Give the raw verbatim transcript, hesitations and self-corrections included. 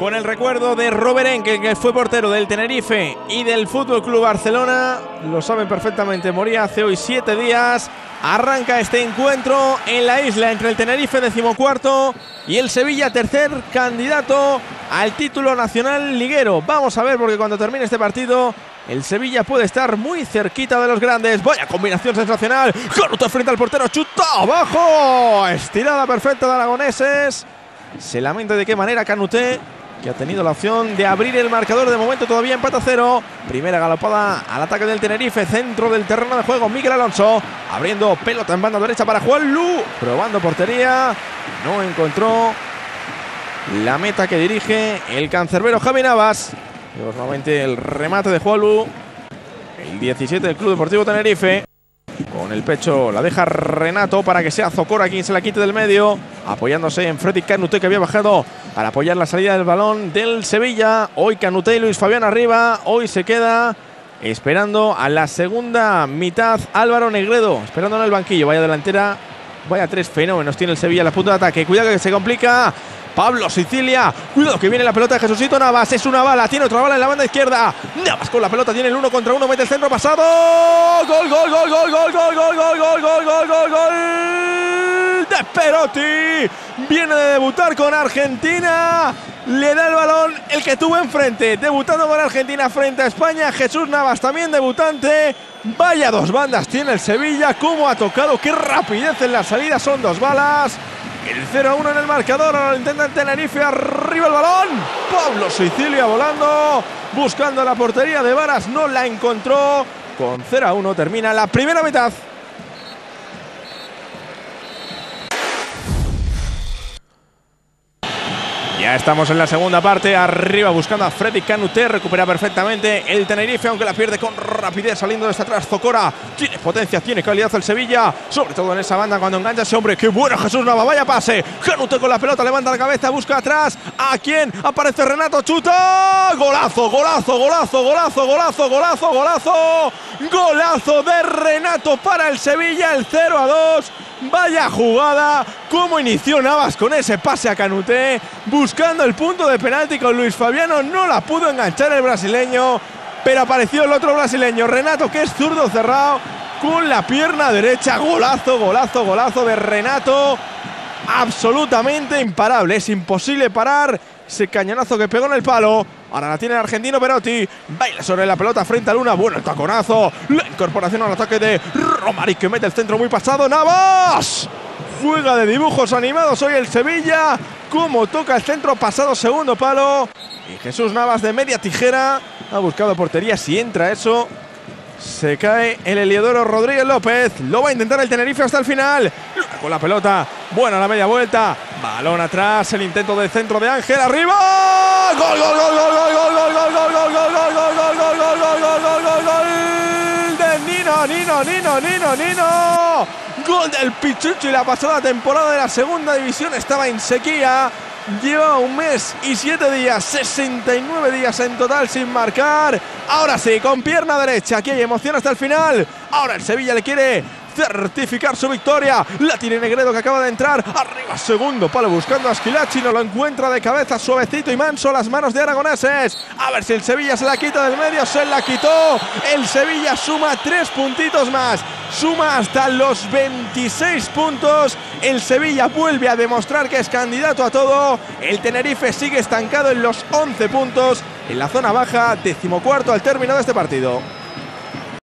con el recuerdo de Robert Enke, que fue portero del Tenerife y del Fútbol Club Barcelona. Lo saben perfectamente, moría hace hoy siete días. Arranca este encuentro en la isla entre el Tenerife, decimocuarto, y el Sevilla, tercer candidato al título nacional liguero. Vamos a ver, porque cuando termine este partido, el Sevilla puede estar muy cerquita de los grandes. Vaya combinación sensacional. Kanouté frente al portero. Chuta abajo. Estirada perfecta de aragoneses. Se lamenta de qué manera Kanouté, que ha tenido la opción de abrir el marcador. De momento todavía empate a cero. Primera galopada al ataque del Tenerife. Centro del terreno de juego. Miguel Alonso abriendo pelota en banda derecha para Juan Lu. Probando portería. No encontró la meta que dirige el cancerbero Javi Navas. Nuevamente el remate de Juan Lu, el diecisiete del Club Deportivo Tenerife. Con el pecho la deja Renato para que sea Zocora quien se la quite del medio, apoyándose en Freddy Kanouté, que había bajado para apoyar la salida del balón del Sevilla. Hoy Kanouté y Luis Fabiano arriba. Hoy se queda esperando a la segunda mitad Álvaro Negredo, esperando en el banquillo. Vaya delantera, vaya tres fenómenos tiene el Sevilla en la punta de ataque. Cuidado que se complica Pablo Sicilia. Cuidado que viene la pelota de Jesucito Navas. Es una bala, tiene otra bala en la banda izquierda. Navas con la pelota, tiene el uno contra uno, mete el centro pasado. Gol, gol, gol, gol, gol, gol, gol, gol, gol, gol, gol, gol, gol. De Perotti. Viene de debutar con Argentina. Le da el balón el que tuvo enfrente. Debutando con Argentina frente a España. Jesús Navas también debutante. Vaya dos bandas tiene el Sevilla. Cómo ha tocado, qué rapidez en la salida. Son dos balas. El cero a uno en el marcador, ahora lo intenta el Tenerife, arriba el balón, Pablo Sicilia volando, buscando la portería de Varas, no la encontró. Con cero a uno termina la primera mitad. Ya estamos en la segunda parte, arriba buscando a Freddy Kanouté, recupera perfectamente el Tenerife, aunque la pierde con rapidez saliendo desde atrás. Zocora tiene potencia, tiene calidad el Sevilla, sobre todo en esa banda cuando engancha ese hombre. ¡Qué bueno Jesús Nueva! ¡Vaya pase! Kanouté con la pelota, levanta la cabeza, busca atrás. ¿A quién? Aparece Renato, chuta. ¡Golazo, golazo, golazo, golazo, golazo, golazo, golazo! ¡Golazo de Renato para el Sevilla, el cero a dos! Vaya jugada, cómo inició Navas con ese pase a Kanouté, buscando el punto de penalti con Luis Fabiano. No la pudo enganchar el brasileño, pero apareció el otro brasileño, Renato, que es zurdo cerrado, con la pierna derecha. Golazo, golazo, golazo de Renato, absolutamente imparable, es imposible parar ese cañonazo que pegó en el palo. Ahora la tiene el argentino Perotti, baila sobre la pelota frente a Luna, bueno el taconazo, la incorporación al ataque de Maric, que mete el centro muy pasado. ¡Navas! Juega de dibujos animados hoy el Sevilla, como toca el centro pasado, segundo palo, y Jesús Navas de media tijera ha buscado portería. Si entra eso, se cae el Heliodoro Rodríguez López. Lo va a intentar el Tenerife hasta el final. Con la pelota, buena la media vuelta, balón atrás, el intento del centro de Ángel, arriba. ¡Gol, gol, gol, gol, gol, gol, gol, gol, gol, gol, gol, gol, gol, gol, gol, gol, gol, gol, gol, gol, gol de Nino, Nino, Nino, Nino, Nino! Gol del Pichucho, y la pasada temporada de la segunda división estaba en sequía. Lleva un mes y siete días, sesenta y nueve días en total sin marcar. Ahora sí, con pierna derecha, aquí hay emoción hasta el final. Ahora el Sevilla le quiere certificar su victoria. La tiene Negredo, que acaba de entrar. Arriba, segundo palo, buscando a Esquilachi. No lo encuentra, de cabeza, suavecito y manso. Las manos de aragoneses. A ver si el Sevilla se la quita del medio. Se la quitó. El Sevilla suma tres puntitos más. Suma hasta los veintiséis puntos. El Sevilla vuelve a demostrar que es candidato a todo. El Tenerife sigue estancado en los once puntos, en la zona baja, decimocuarto al término de este partido.